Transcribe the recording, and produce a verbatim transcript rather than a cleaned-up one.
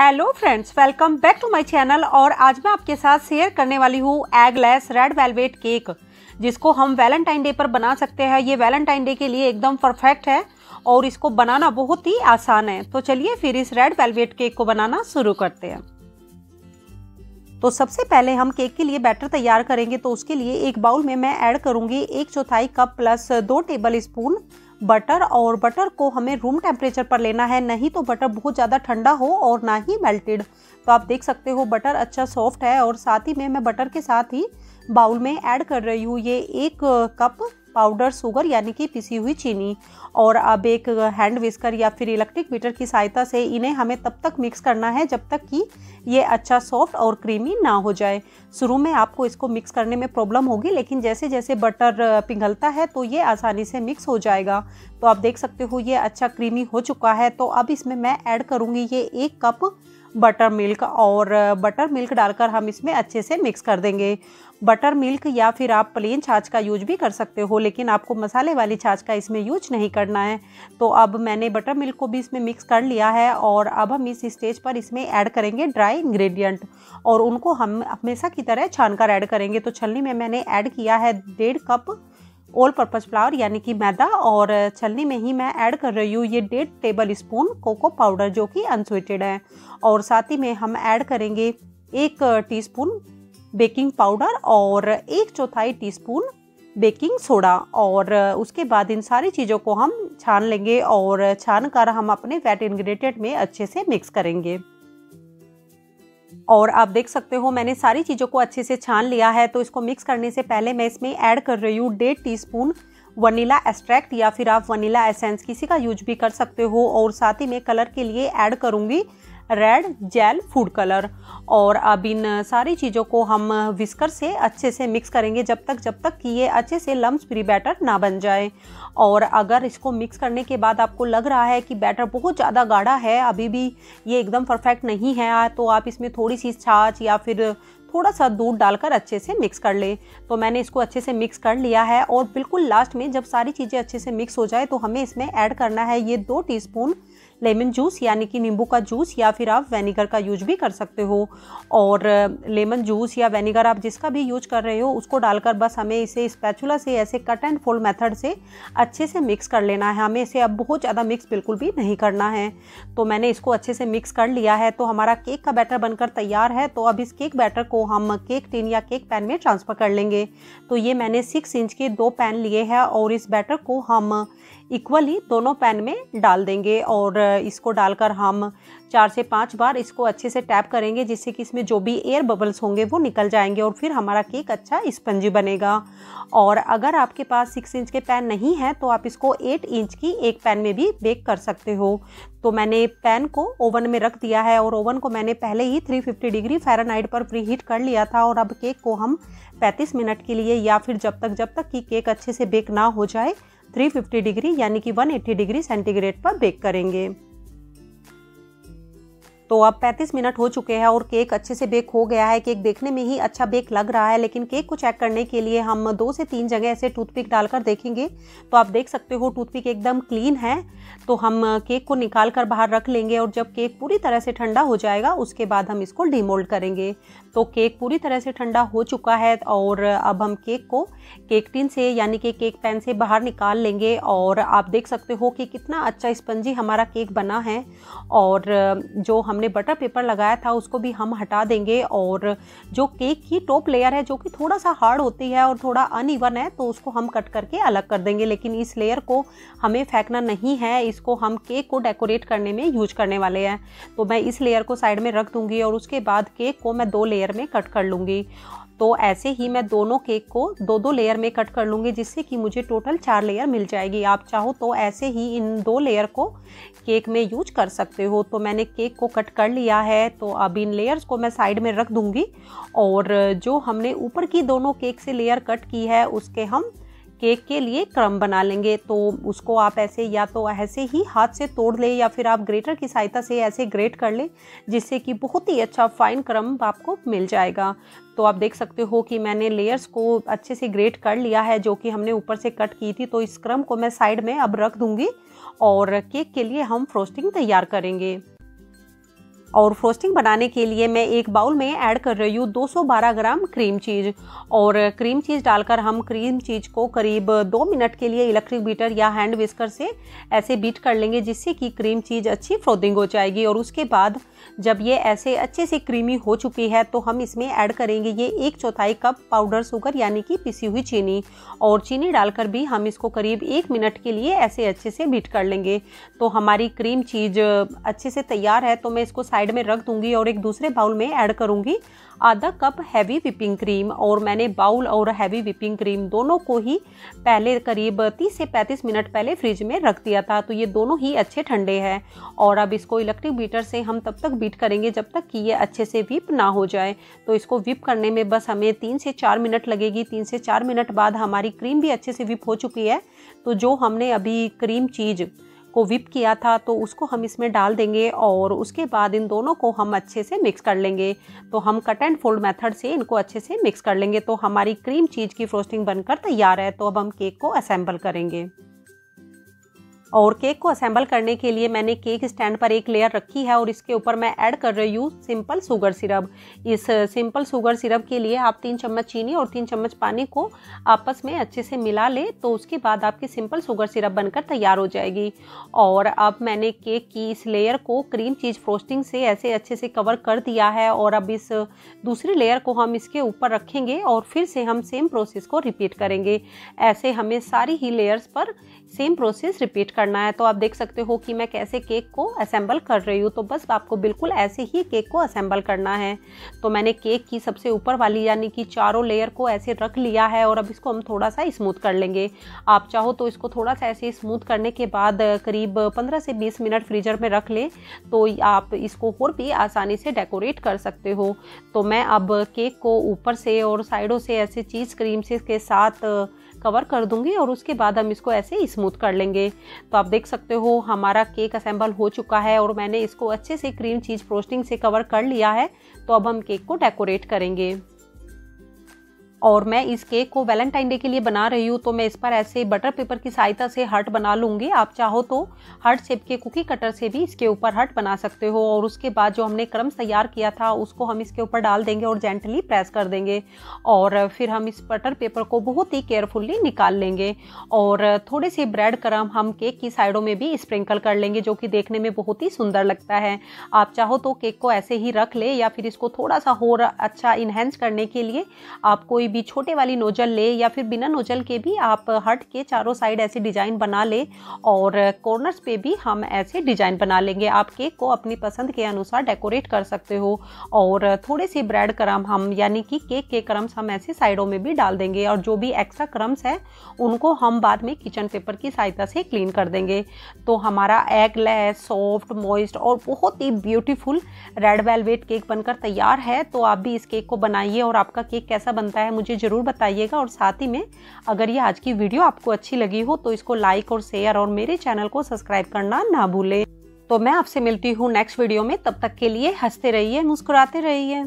Hello friends, welcome back to my channel. और आज मैं आपके साथ शेयर करने वाली हूँ एगलेस रेड वेलवेट केक, जिसको हम वैलेंटाइन डे पर बना सकते हैं। ये वैलेंटाइन डे के लिए एकदम परफेक्ट है और इसको बनाना बहुत ही आसान है। तो चलिए फिर इस रेड वेलवेट केक को बनाना शुरू करते हैं। तो सबसे पहले हम केक के लिए बैटर तैयार करेंगे। तो उसके लिए एक बाउल में मैं ऐड करूँगी एक चौथाई कप प्लस दो टेबल स्पून बटर। और बटर को हमें रूम टेम्परेचर पर लेना है, नहीं तो बटर बहुत ज़्यादा ठंडा हो और ना ही मेल्टेड। तो आप देख सकते हो बटर अच्छा सॉफ्ट है। और साथ ही में मैं बटर के साथ ही बाउल में ऐड कर रही हूँ ये एक कप पाउडर शुगर यानी कि पिसी हुई चीनी। और अब एक हैंड विस्कर या फिर इलेक्ट्रिक बीटर की सहायता से इन्हें हमें तब तक मिक्स करना है जब तक कि ये अच्छा सॉफ्ट और क्रीमी ना हो जाए। शुरू में आपको इसको मिक्स करने में प्रॉब्लम होगी, लेकिन जैसे जैसे बटर पिघलता है तो ये आसानी से मिक्स हो जाएगा। तो आप देख सकते हो ये अच्छा क्रीमी हो चुका है। तो अब इसमें मैं ऐड करूँगी ये एक कप बटर मिल्क। और बटर मिल्क डालकर हम इसमें अच्छे से मिक्स कर देंगे। बटर मिल्क या फिर आप प्लेन छाछ का यूज भी कर सकते हो, लेकिन आपको मसाले वाली छाछ का इसमें यूज नहीं करना है। तो अब मैंने बटर मिल्क को भी इसमें मिक्स कर लिया है। और अब हम इस स्टेज पर इसमें ऐड करेंगे ड्राई इंग्रेडिएंट, और उनको हम हमेशा की तरह छानकर ऐड करेंगे। तो छलनी में मैंने ऐड किया है डेढ़ कप ऑल पर्पस फ्लावर यानी कि मैदा। और छलनी में ही मैं ऐड कर रही हूँ ये डेढ़ टेबल स्पून कोको पाउडर जो कि अनस्वीटेड है। और साथ ही में हम ऐड करेंगे एक टीस्पून बेकिंग पाउडर और एक चौथाई टीस्पून बेकिंग सोडा। और उसके बाद इन सारी चीज़ों को हम छान लेंगे। और छान कर हम अपने वेट इंग्रेडिएंट में अच्छे से मिक्स करेंगे। और आप देख सकते हो मैंने सारी चीज़ों को अच्छे से छान लिया है। तो इसको मिक्स करने से पहले मैं इसमें ऐड कर रही हूँ डेढ़ टीस्पून वनीला एक्सट्रैक्ट या फिर आप वनीला एसेंस किसी का यूज भी कर सकते हो। और साथ ही मैं कलर के लिए ऐड करूँगी रेड जेल फूड कलर। और अब इन सारी चीज़ों को हम विस्कर से अच्छे से मिक्स करेंगे जब तक जब तक कि ये अच्छे से लम्स फ्री बैटर ना बन जाए। और अगर इसको मिक्स करने के बाद आपको लग रहा है कि बैटर बहुत ज़्यादा गाढ़ा है, अभी भी ये एकदम परफेक्ट नहीं है, तो आप इसमें थोड़ी सी छाछ या फिर थोड़ा सा दूध डालकर अच्छे से मिक्स कर ले। तो मैंने इसको अच्छे से मिक्स कर लिया है। और बिल्कुल लास्ट में जब सारी चीज़ें अच्छे से मिक्स हो जाए तो हमें इसमें ऐड करना है ये दो टीस्पून लेमन जूस यानी कि नींबू का जूस, या फिर आप वेनेगर का यूज भी कर सकते हो। और लेमन जूस या वेनेगर आप जिसका भी यूज कर रहे हो उसको डालकर बस हमें इसे स्पैचुला से ऐसे कट एंड फोल्ड मेथड से अच्छे से मिक्स कर लेना है। हमें इसे अब बहुत ज़्यादा मिक्स बिल्कुल भी नहीं करना है। तो मैंने इसको अच्छे से मिक्स कर लिया है। तो हमारा केक का बैटर बनकर तैयार है। तो अब इस केक बैटर को हम केक टिन या केक पैन में ट्रांसफ़र कर लेंगे। तो ये मैंने सिक्स इंच के दो पैन लिए हैं और इस बैटर को हम इक्वली दोनों पैन में डाल देंगे। और इसको डालकर हम चार से पाँच बार इसको अच्छे से टैप करेंगे, जिससे कि इसमें जो भी एयर बबल्स होंगे वो निकल जाएंगे और फिर हमारा केक अच्छा स्पंजी बनेगा। और अगर आपके पास सिक्स इंच के पैन नहीं है तो आप इसको एट इंच की एक पैन में भी बेक कर सकते हो। तो मैंने पैन को ओवन में रख दिया है। और ओवन को मैंने पहले ही तीन सौ पचास डिग्री फ़ारेनहाइट पर प्री हीट कर लिया था। और अब केक को हम पैंतीस मिनट के लिए या फिर जब तक जब तक कि केक अच्छे से बेक ना हो जाए तीन सौ पचास डिग्री यानी कि एक सौ अस्सी डिग्री सेंटीग्रेड पर बेक करेंगे। तो अब पैंतीस मिनट हो चुके हैं और केक अच्छे से बेक हो गया है। केक देखने में ही अच्छा बेक लग रहा है, लेकिन केक को चेक करने के लिए हम दो से तीन जगह ऐसे टूथपिक डालकर देखेंगे। तो आप देख सकते हो टूथपिक एकदम क्लीन है। तो हम केक को निकाल कर बाहर रख लेंगे और जब केक पूरी तरह से ठंडा हो जाएगा उसके बाद हम इसको डीमोल्ड करेंगे। तो केक पूरी तरह से ठंडा हो चुका है। और अब हम केक को केक टिन से यानी कि केक पैन से बाहर निकाल लेंगे। और आप देख सकते हो कि कितना अच्छा स्पंजी हमारा केक बना है। और जो हमने बटर पेपर लगाया था उसको भी हम हटा देंगे। और जो केक की टॉप लेयर है जो कि थोड़ा सा हार्ड होती है और थोड़ा अनइवन है, तो उसको हम कट करके अलग कर देंगे। लेकिन इस लेयर को हमें फेंकना नहीं है, इसको हम केक को डेकोरेट करने में यूज करने वाले हैं। तो मैं इस लेयर को साइड में रख दूंगी और उसके बाद केक को मैं दो लेयर में कट कर लूँगी। तो ऐसे ही मैं दोनों केक को दो दो लेयर में कट कर लूँगी, जिससे कि मुझे टोटल चार लेयर मिल जाएगी। आप चाहो तो ऐसे ही इन दो लेयर को केक में यूज कर सकते हो। तो मैंने केक को कट कर लिया है। तो अब इन लेयर्स को मैं साइड में रख दूँगी। और जो हमने ऊपर की दोनों केक से लेयर कट की है उसके हम केक के लिए क्रम बना लेंगे। तो उसको आप ऐसे या तो ऐसे ही हाथ से तोड़ ले या फिर आप ग्रेटर की सहायता से ऐसे ग्रेट कर ले, जिससे कि बहुत ही अच्छा फाइन क्रम आपको मिल जाएगा। तो आप देख सकते हो कि मैंने लेयर्स को अच्छे से ग्रेट कर लिया है जो कि हमने ऊपर से कट की थी। तो इस क्रम को मैं साइड में अब रख दूँगी और केक के लिए हम फ्रोस्टिंग तैयार करेंगे। और फ्रॉस्टिंग बनाने के लिए मैं एक बाउल में ऐड कर रही हूँ दो सौ बारह ग्राम क्रीम चीज़। और क्रीम चीज़ डालकर हम क्रीम चीज़ को करीब दो मिनट के लिए इलेक्ट्रिक बीटर या हैंड विस्कर से ऐसे बीट कर लेंगे, जिससे कि क्रीम चीज़ अच्छी फ्रोथिंग हो जाएगी। और उसके बाद जब ये ऐसे अच्छे से क्रीमी हो चुकी है तो हम इसमें ऐड करेंगे ये एक चौथाई कप पाउडर शुगर यानी कि पिसी हुई चीनी। और चीनी डालकर भी हम इसको करीब एक मिनट के लिए ऐसे अच्छे से बीट कर लेंगे। तो हमारी क्रीम चीज़ अच्छे से तैयार है, तो मैं इसको साइड में रख दूंगी और एक दूसरे बाउल में ऐड करूंगी आधा कप हैवी व्हिपिंग क्रीम। और मैंने बाउल और हैवी व्हिपिंग क्रीम दोनों को ही पहले करीब तीस से पैंतीस मिनट पहले फ्रिज में रख दिया था, तो ये दोनों ही अच्छे ठंडे हैं। और अब इसको इलेक्ट्रिक बीटर से हम तब तक बीट करेंगे जब तक कि ये अच्छे से व्हिप ना हो जाए। तो इसको व्हिप करने में बस हमें तीन से चार मिनट लगेगी। तीन से चार मिनट बाद हमारी क्रीम भी अच्छे से व्हिप हो चुकी है। तो जो हमने अभी क्रीम चीज़ को व्हिप किया था तो उसको हम इसमें डाल देंगे और उसके बाद इन दोनों को हम अच्छे से मिक्स कर लेंगे। तो हम कट एंड फोल्ड मेथड से इनको अच्छे से मिक्स कर लेंगे। तो हमारी क्रीम चीज़ की फ्रॉस्टिंग बनकर तैयार है। तो अब हम केक को असेंबल करेंगे। और केक को असेंबल करने के लिए मैंने केक स्टैंड पर एक लेयर रखी है और इसके ऊपर मैं ऐड कर रही हूँ सिंपल शुगर सिरप। इस सिंपल शुगर सिरप के लिए आप तीन चम्मच चीनी और तीन चम्मच पानी को आपस में अच्छे से मिला लें, तो उसके बाद आपकी सिंपल शुगर सिरप बनकर तैयार हो जाएगी। और अब मैंने केक की इस लेयर को क्रीम चीज़ फ्रॉस्टिंग से ऐसे अच्छे से कवर कर दिया है। और अब इस दूसरी लेयर को हम इसके ऊपर रखेंगे और फिर से हम सेम प्रोसेस को रिपीट करेंगे। ऐसे हमें सारी ही लेयर्स पर सेम प्रोसेस रिपीट करना है। तो आप देख सकते हो कि मैं कैसे केक को असेंबल कर रही हूँ। तो बस आपको बिल्कुल ऐसे ही केक को असेंबल करना है। तो मैंने केक की सबसे ऊपर वाली यानी कि चारों लेयर को ऐसे रख लिया है और अब इसको हम थोड़ा सा स्मूथ कर लेंगे। आप चाहो तो इसको थोड़ा सा ऐसे स्मूथ करने के बाद करीब पंद्रह से बीस मिनट फ्रीजर में रख लें, तो आप इसको और भी आसानी से डेकोरेट कर सकते हो। तो मैं अब केक को ऊपर से और साइडों से ऐसे चीज़ क्रीम से के साथ कवर कर दूंगी और उसके बाद हम इसको ऐसे स्मूथ कर लेंगे। तो आप देख सकते हो हमारा केक असेंबल हो चुका है और मैंने इसको अच्छे से क्रीम चीज़ फ्रॉस्टिंग से कवर कर लिया है। तो अब हम केक को डेकोरेट करेंगे। और मैं इस केक को वैलेंटाइन डे के लिए बना रही हूँ, तो मैं इस पर ऐसे बटर पेपर की सहायता से हार्ट बना लूँगी। आप चाहो तो हार्ट शेप के कुकी कटर से भी इसके ऊपर हार्ट बना सकते हो। और उसके बाद जो हमने क्रम्स तैयार किया था उसको हम इसके ऊपर डाल देंगे और जेंटली प्रेस कर देंगे। और फिर हम इस बटर पेपर को बहुत ही केयरफुल्ली निकाल लेंगे। और थोड़े से ब्रेड क्रम हम केक की साइडों में भी स्प्रिंकल कर लेंगे, जो कि देखने में बहुत ही सुंदर लगता है। आप चाहो तो केक को ऐसे ही रख ले या फिर इसको थोड़ा सा और अच्छा इन्हेंस करने के लिए आप कोई भी छोटे वाली नोजल ले या फिर बिना नोजल के भी आप हर्ट के चारों साइड ऐसे डिजाइन बना ले और कॉर्नर्स पे भी हम ऐसे डिजाइन बना लेंगे। आप केक को अपनी पसंद के अनुसार डेकोरेट कर सकते हो। और थोड़े से ब्रेड क्रम हम यानी कि केक के क्रम्स हम ऐसे साइडों में भी डाल देंगे। और जो भी एक्स्ट्रा क्रम्स है उनको हम बाद में किचन पेपर की सहायता से क्लीन कर देंगे। तो हमारा एगलेस, सॉफ्ट, मॉइस्ट और बहुत ही ब्यूटीफुल रेड वेलवेट केक बनकर तैयार है। तो आप भी इस केक को बनाइए और आपका केक कैसा बनता है मुझे ज़रूर बताइएगा। और साथ ही में अगर ये आज की वीडियो आपको अच्छी लगी हो तो इसको लाइक और शेयर और मेरे चैनल को सब्सक्राइब करना ना भूलें। तो मैं आपसे मिलती हूँ नेक्स्ट वीडियो में। तब तक के लिए हंसते रहिए, मुस्कुराते रहिए।